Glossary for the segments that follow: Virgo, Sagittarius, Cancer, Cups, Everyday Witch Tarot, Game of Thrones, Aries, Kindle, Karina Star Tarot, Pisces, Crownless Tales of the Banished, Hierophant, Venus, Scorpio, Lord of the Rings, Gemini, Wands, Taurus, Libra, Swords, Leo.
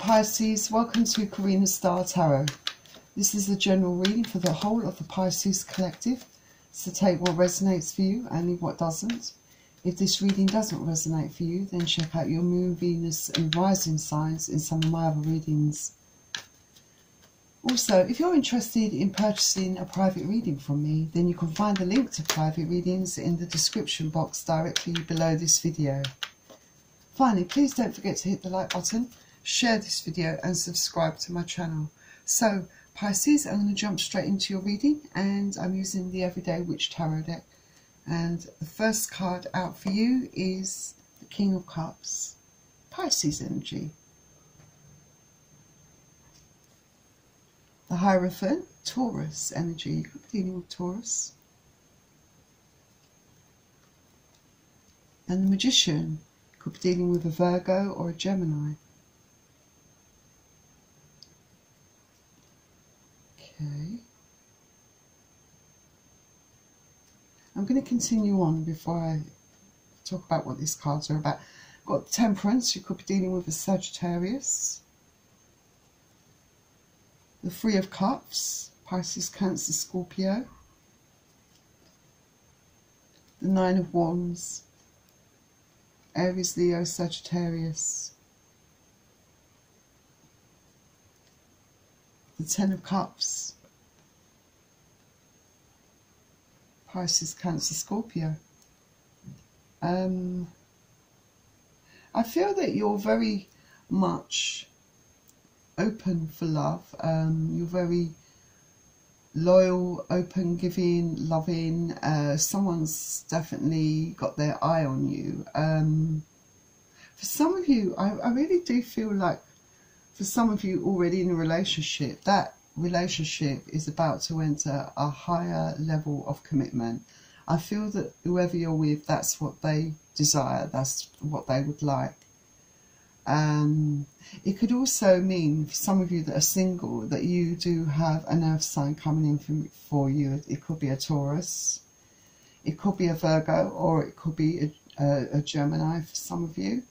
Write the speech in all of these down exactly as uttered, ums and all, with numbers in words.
up, Pisces? Welcome to Karina Star Tarot. This is the general reading for the whole of the Pisces collective. So take what resonates for you and leave what doesn't. If this reading doesn't resonate for you, then check out your Moon, Venus and Rising signs in some of my other readings. Also, if you're interested in purchasing a private reading from me, then you can find the link to private readings in the description box directly below this video. Finally, please don't forget to hit the like button, share this video and subscribe to my channel. So, Pisces, I'm going to jump straight into your reading, and I'm using the Everyday Witch Tarot deck. And the first card out for you is the King of Cups, Pisces energy. The Hierophant, Taurus energy. You could be dealing with Taurus. And the Magician, you could be dealing with a Virgo or a Gemini. Okay. I'm going to continue on before I talk about what these cards are about. I've got Temperance, you could be dealing with a Sagittarius. The Three of Cups, Pisces, Cancer, Scorpio. The Nine of Wands, Aries, Leo, Sagittarius. The Ten of Cups, Pisces, Cancer, Scorpio. Um, I feel that you're very much open for love. Um, you're very loyal, open, giving, loving. Uh, someone's definitely got their eye on you. Um, for some of you, I, I really do feel like for some of you already in a relationship, that relationship is about to enter a higher level of commitment. I feel that whoever you're with, that's what they desire, that's what they would like. Um, it could also mean for some of you that are single that you do have an earth sign coming in from, for you. It could be a Taurus, it could be a Virgo, or it could be a, a, a Gemini for some of you.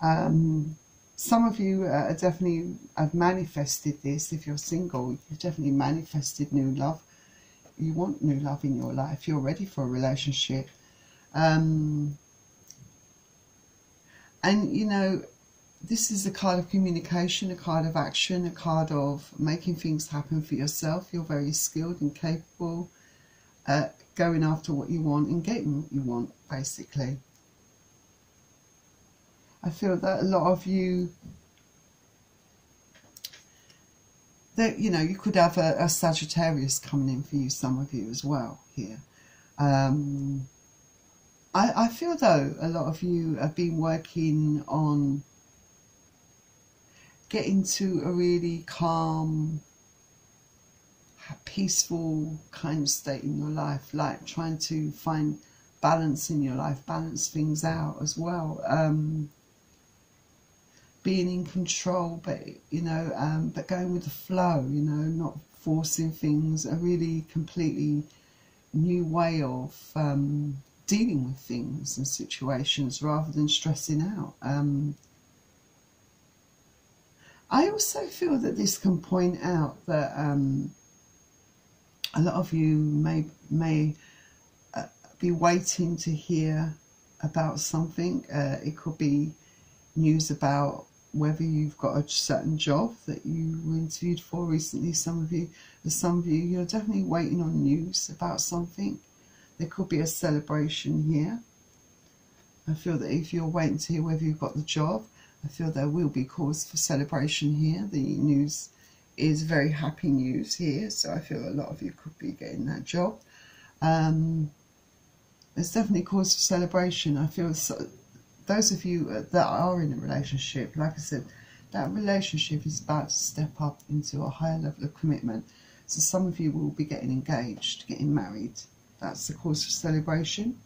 Um, some of you uh, definitely have manifested this. If you're single, you've definitely manifested new love. You want new love in your life, you're ready for a relationship. Um, and you know, this is a card of communication, a card of action, a card of making things happen for yourself. You're very skilled and capable at going after what you want and getting what you want, basically. I feel that a lot of you, that you know, you could have a, a Sagittarius coming in for you, some of you as well here. Um, I, I feel though a lot of you have been working on get into a really calm, peaceful kind of state in your life, like trying to find balance in your life, balance things out as well, um, being in control, but you know, um, but going with the flow, you know, not forcing things, a really completely new way of um, dealing with things and situations rather than stressing out. Um, I also feel that this can point out that um, a lot of you may, may uh, be waiting to hear about something. Uh, it could be news about whether you've got a certain job that you were interviewed for recently. Some of you, for some of you, you're definitely waiting on news about something. There could be a celebration here. I feel that if you're waiting to hear whether you've got the job, I feel there will be cause for celebration here. The news is very happy news here, so I feel a lot of you could be getting that job. Um, there's definitely cause for celebration. I feel so, those of you that are in a relationship, like I said, that relationship is about to step up into a higher level of commitment. So some of you will be getting engaged, getting married. That's the cause for celebration.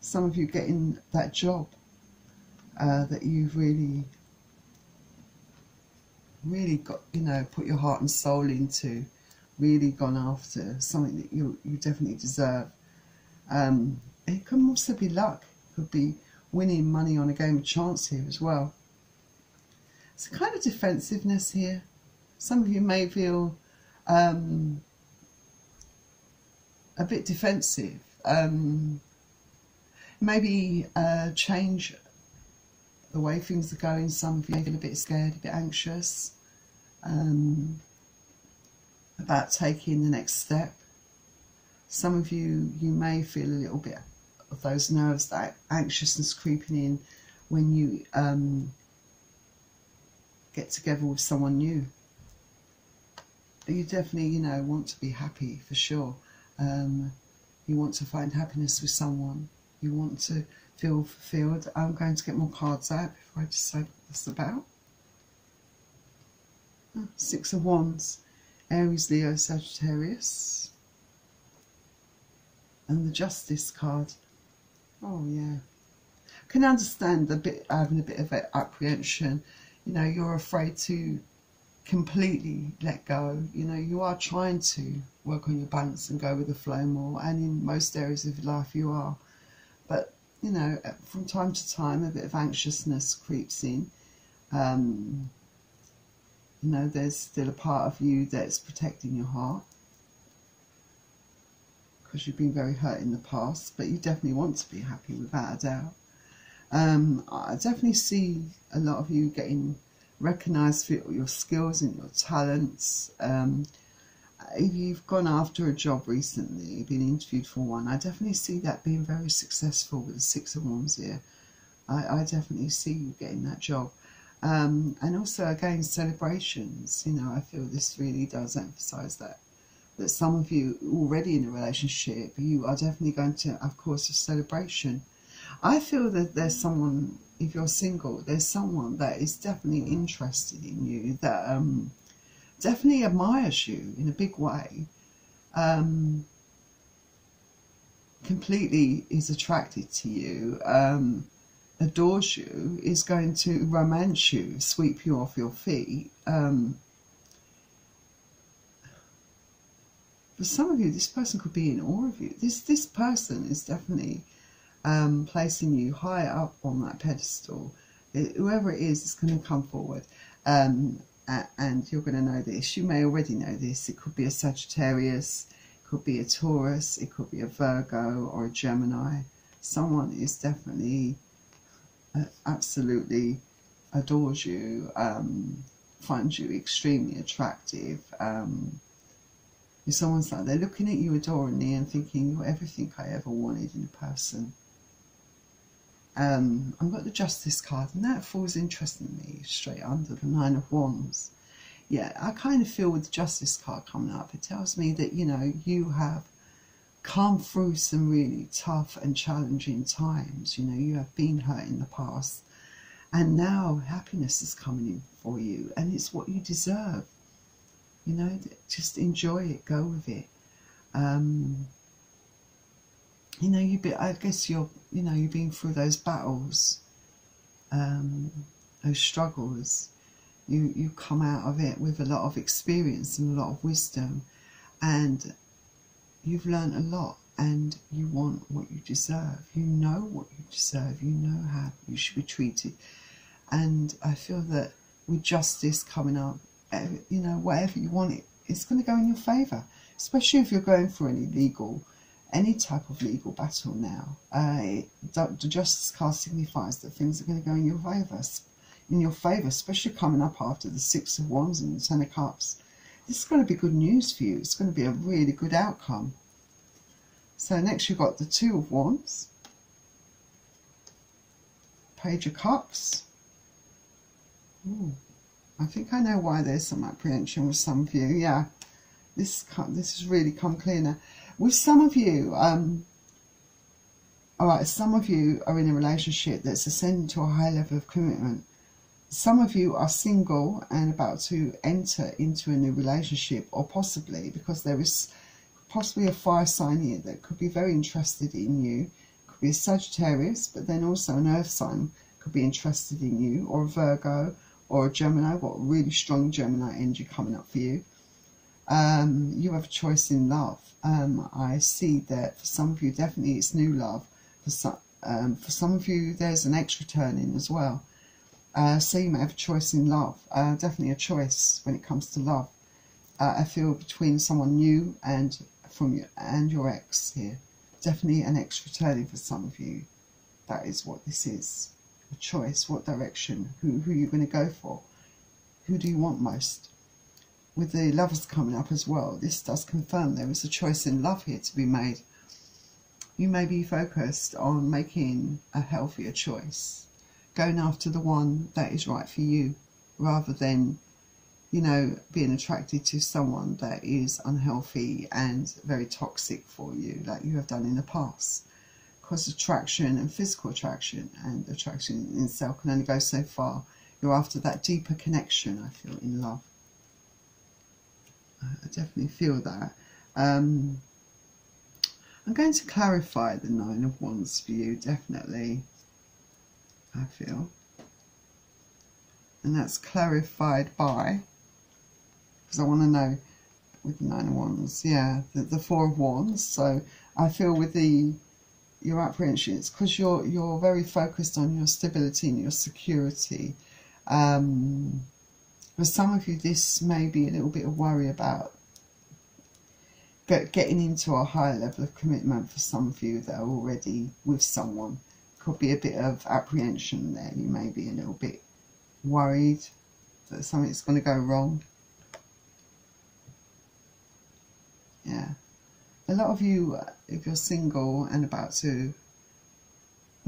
Some of you getting that job uh, that you've really really got, you know, put your heart and soul into, really gone after, something that you, you definitely deserve. Um, it can also be luck, it could be winning money on a game of chance here as well. It's a kind of defensiveness here. Some of you may feel um, a bit defensive. Um, maybe uh, change the way things are going. Some of you may feel a bit scared, a bit anxious um, about taking the next step. Some of you, you may feel a little bit of those nerves, that anxiousness creeping in when you um, get together with someone new. But you definitely, you know, want to be happy for sure. Um, you want to find happiness with someone. You want to feel fulfilled. I'm going to get more cards out before I decide what that's about. Oh, Six of Wands, Aries, Leo, Sagittarius. And the Justice card. Oh yeah, I can understand a bit having a bit of apprehension. You know, you're afraid to completely let go. You know, you are trying to work on your balance and go with the flow more, and in most areas of your life you are. But you know, from time to time a bit of anxiousness creeps in. Um, you know, there's still a part of you that's protecting your heart. You've been very hurt in the past, but you definitely want to be happy without a doubt. Um, I definitely see a lot of you getting recognised for your skills and your talents. Um, if you've gone after a job recently, been interviewed for one, I definitely see that being very successful with the Six of Wands here. I, I definitely see you getting that job. Um, and also, again, celebrations. You know, I feel this really does emphasise that. That some of you already in a relationship, you are definitely going to have cause for celebration. I feel that there's someone, if you're single, there's someone that is definitely interested in you, that um, definitely admires you in a big way, um, completely is attracted to you, um, adores you, is going to romance you, sweep you off your feet. Um, For some of you, this person could be in awe of you. This this person is definitely um, placing you high up on that pedestal. It, whoever it is, is going to come forward. Um, and you're going to know this. You may already know this. It could be a Sagittarius. It could be a Taurus. It could be a Virgo or a Gemini. Someone is definitely, uh, absolutely adores you, um, finds you extremely attractive. Um, If someone's like, they're looking at you adoringly and thinking, you're everything I ever wanted in a person. Um, I've got the Justice card, and that falls interestingly straight under the Nine of Wands. Yeah, I kind of feel with the Justice card coming up, it tells me that, you know, you have come through some really tough and challenging times. You know, you have been hurt in the past, and now happiness is coming in for you, and it's what you deserve. You know, just enjoy it, go with it. Um, you know, you be, I guess you're, you know, you've been through those battles, um, those struggles. You, you come out of it with a lot of experience and a lot of wisdom, and you've learned a lot, and you want what you deserve. You know what you deserve. You know how you should be treated. And I feel that with Justice coming up, you know, whatever you want, it, it's going to go in your favour, especially if you're going for any legal, any type of legal battle now. Uh, it, the Justice card signifies that things are going to go in your favour, in your favour, especially coming up after the Six of Wands and the Ten of Cups. This is going to be good news for you. It's going to be a really good outcome. So next you've got the Two of Wands, Page of Cups. Ooh. I think I know why there's some apprehension with some of you. Yeah, this this has really come clear now. With some of you, um, all right, some of you are in a relationship that's ascending to a high level of commitment. Some of you are single and about to enter into a new relationship, or possibly, because there is possibly a fire sign here that could be very interested in you. Could be a Sagittarius, but then also an earth sign could be interested in you, or a Virgo, or a Gemini. What really strong Gemini energy coming up for you. Um, you have a choice in love. Um, I see that for some of you, definitely it's new love. For some, um, for some of you, there's an extra turn in as well. Uh, so you might have a choice in love, uh, definitely a choice when it comes to love. Uh, I feel between someone new and from your, and your ex here. Definitely an extra turning for some of you. That is what this is. A choice, what direction, who, who you're going to go for. Who do you want most? With the lovers coming up as well, this does confirm there is a choice in love here to be made. You may be focused on making a healthier choice. Going after the one that is right for you, rather than, you know, being attracted to someone that is unhealthy and very toxic for you, like you have done in the past. Because attraction and physical attraction and attraction in self can only go so far. You're after that deeper connection, I feel, in love. I definitely feel that. Um, I'm going to clarify the Nine of Wands for you, definitely. I feel, and that's clarified by, because I want to know with the Nine of Wands, yeah, the, the Four of Wands. So I feel with the your apprehension, it's because you're you're very focused on your stability and your security. Um, for some of you, this may be a little bit of worry about getting into a higher level of commitment. For some of you that are already with someone, could be a bit of apprehension there. You may be a little bit worried that something's going to go wrong. Yeah, a lot of you, if you're single and about to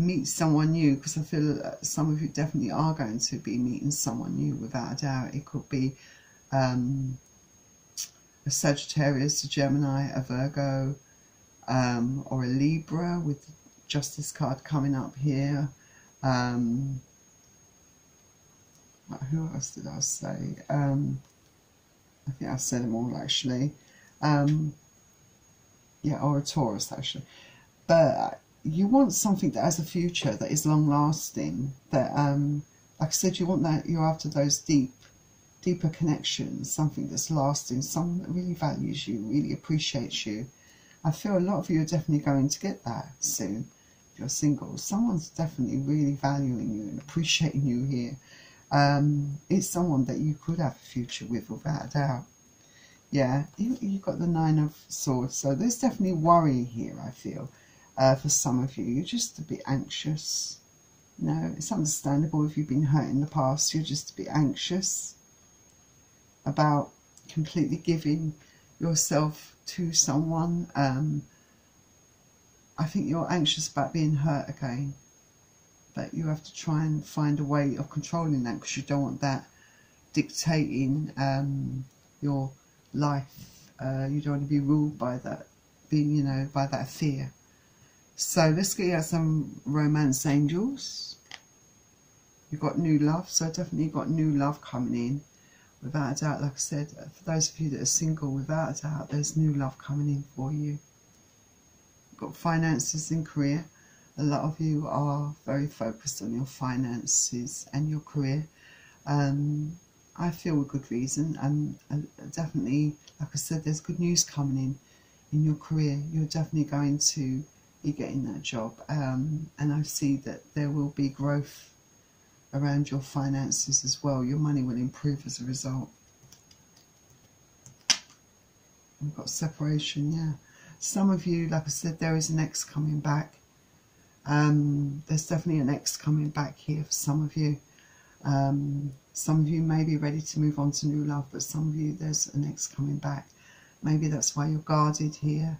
meet someone new, because I feel that some of you definitely are going to be meeting someone new without a doubt. It could be um, a Sagittarius, a Gemini, a Virgo, um, or a Libra with the Justice card coming up here. Um, who else did I say? Um, I think I said them all actually. Um, yeah, or a Taurus actually. But you want something that has a future, that is long lasting. That, um, like I said, you want that. You're after those deep, deeper connections. Something that's lasting. Someone that really values you, really appreciates you. I feel a lot of you are definitely going to get that soon. You're single, someone's definitely really valuing you and appreciating you here. Um, it's someone that you could have a future with, without a doubt. Yeah, you, you've got the Nine of Swords, so there's definitely worry here, I feel, uh, for some of you. You're just a bit anxious. You know, it's understandable if you've been hurt in the past. You're just a bit anxious about completely giving yourself to someone. um, I think you're anxious about being hurt again, but you have to try and find a way of controlling that, because you don't want that dictating um, your life. Uh, you don't want to be ruled by that, being, you know, by that fear. So let's get out some romance angels. You've got new love, so definitely got new love coming in. Without a doubt, like I said, for those of you that are single, without a doubt, there's new love coming in for you. You've got finances and career. A lot of you are very focused on your finances and your career. Um, I feel with good reason, and, and definitely, like I said, there's good news coming in in your career. You're definitely going to be getting that job, um, and I see that there will be growth around your finances as well. Your money will improve as a result. We've got separation, yeah. Some of you, like I said, there is an ex coming back. Um, there's definitely an ex coming back here for some of you. Um, some of you may be ready to move on to new love, but some of you, there's an ex coming back. Maybe that's why you're guarded here,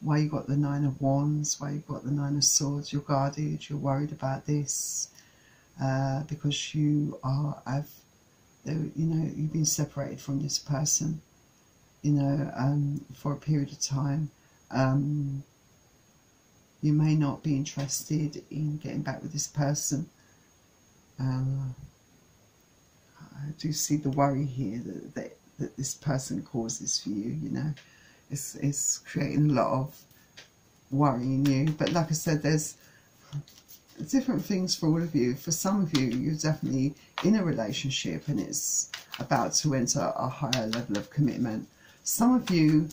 why you've got the Nine of Wands, why you've got the Nine of Swords. You're guarded, you're worried about this. Uh, because you are, I've, you know, you've been separated from this person, you know, um, for a period of time. Um, you may not be interested in getting back with this person. Um, I do see the worry here that, that that this person causes for you. You know, it's it's creating a lot of worry in you. But like I said, there's different things for all of you. For some of you, you're definitely in a relationship and it's about to enter a higher level of commitment. Some of you,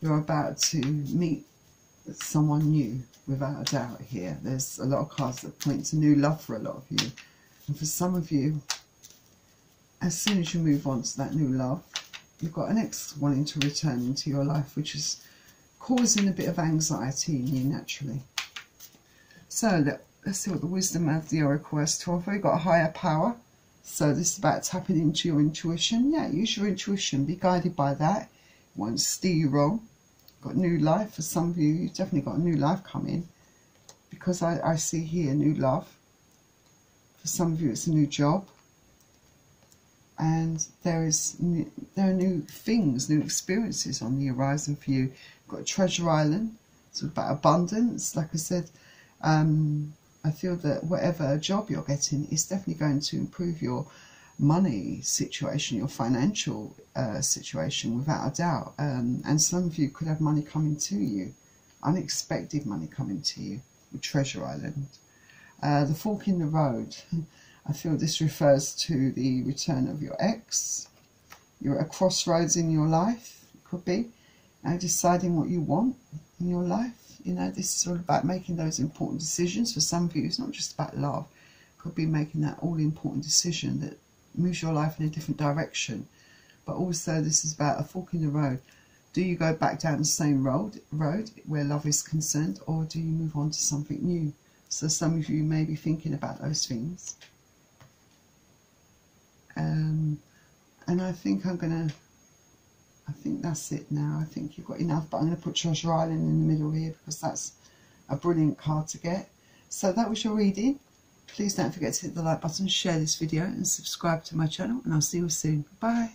you're about to meet someone new, without a doubt here. There's a lot of cards that point to new love for a lot of you. And for some of you, as soon as you move on to that new love, you've got an ex wanting to return into your life, which is causing a bit of anxiety in you naturally. So let, let's see what the wisdom of the oracle has to offer. You've got a higher power. So this is about tapping into your intuition. Yeah, use your intuition. Be guided by that. It won't steer you wrong. Got new life. For some of you, you've definitely got a new life coming. Because I, I see here new love. For some of you, it's a new job. And there is new, there are new things, new experiences on the horizon for you. You've got a treasure island. It's about abundance. Like I said, um, I feel that whatever job you're getting is definitely going to improve your money situation, your financial uh, situation, without a doubt. Um, and some of you could have money coming to you, unexpected money coming to you with Treasure Island. Uh, the fork in the road. I feel this refers to the return of your ex. You're at a crossroads in your life, it could be, and deciding what you want in your life. You know, this is all about making those important decisions. For some of you, it's not just about love. It could be making that all-important decision that moves your life in a different direction. But also, this is about a fork in the road. Do you go back down the same road, road where love is concerned, or do you move on to something new? So some of you may be thinking about those things. Um, and I think I'm going to, I think that's it now. I think you've got enough, but I'm going to put Treasure Island in the middle here because that's a brilliant card to get. So that was your reading. Please don't forget to hit the like button, share this video and subscribe to my channel, and I'll see you soon. Bye.